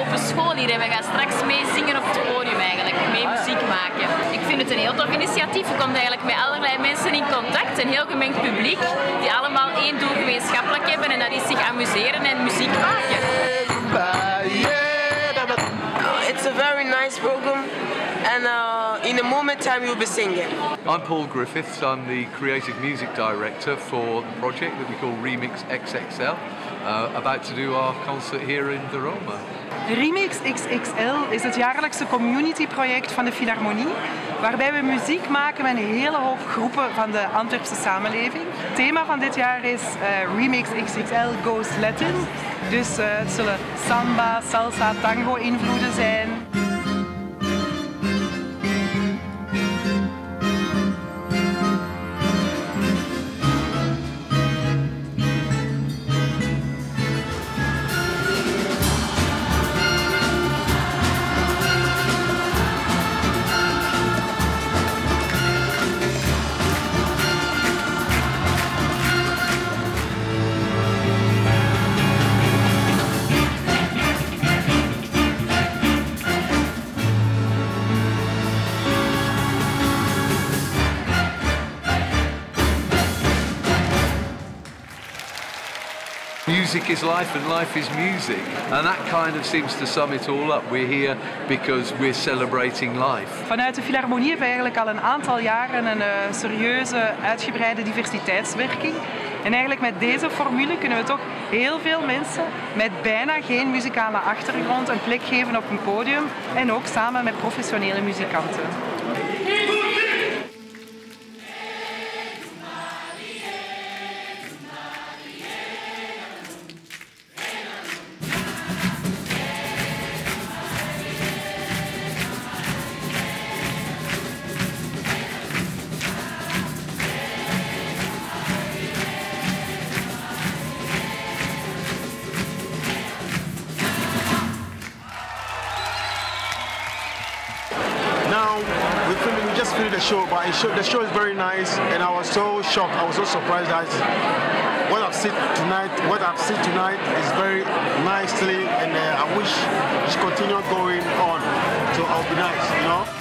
over school hier. We gaan straks mee zingen op het podium eigenlijk, mee muziek maken. Ik vind het een heel tof initiatief. Je komt eigenlijk met allerlei mensen in contact, een heel gemengd publiek, die allemaal één doel gemeenschappelijk hebben en dat is zich amuseren en muziek maken. It's a very nice program. And in a moment time you'll be singing. I'm Paul Griffiths, I'm the creative music director for the project that we call Remix XXL, about to do our concert here in De Roma. Remix XXL is het jaarlijkse communityproject van de Philharmonie, waarbij we muziek maken met een hele hoop groepen van de Antwerpse samenleving. Het thema van dit jaar is Remix XXL Goes Latin, dus het zullen samba, salsa, tango invloeden zijn. Music is life and life is music, and that kind of seems to sum it all up. We're here because we're celebrating life. Vanuit de Philharmonie hebben we eigenlijk al een aantal jaren een serieuze, uitgebreide diversiteitswerking. En eigenlijk met deze formule kunnen we toch heel veel mensen met bijna geen muzikale achtergrond een plek geven op een podium en ook samen met professionele muzikanten. Now, we just finished the show, but the show is very nice, and I was so shocked, I was so surprised that what I've seen tonight is very nicely, and I wish it continued going on, so I'll be nice, you know?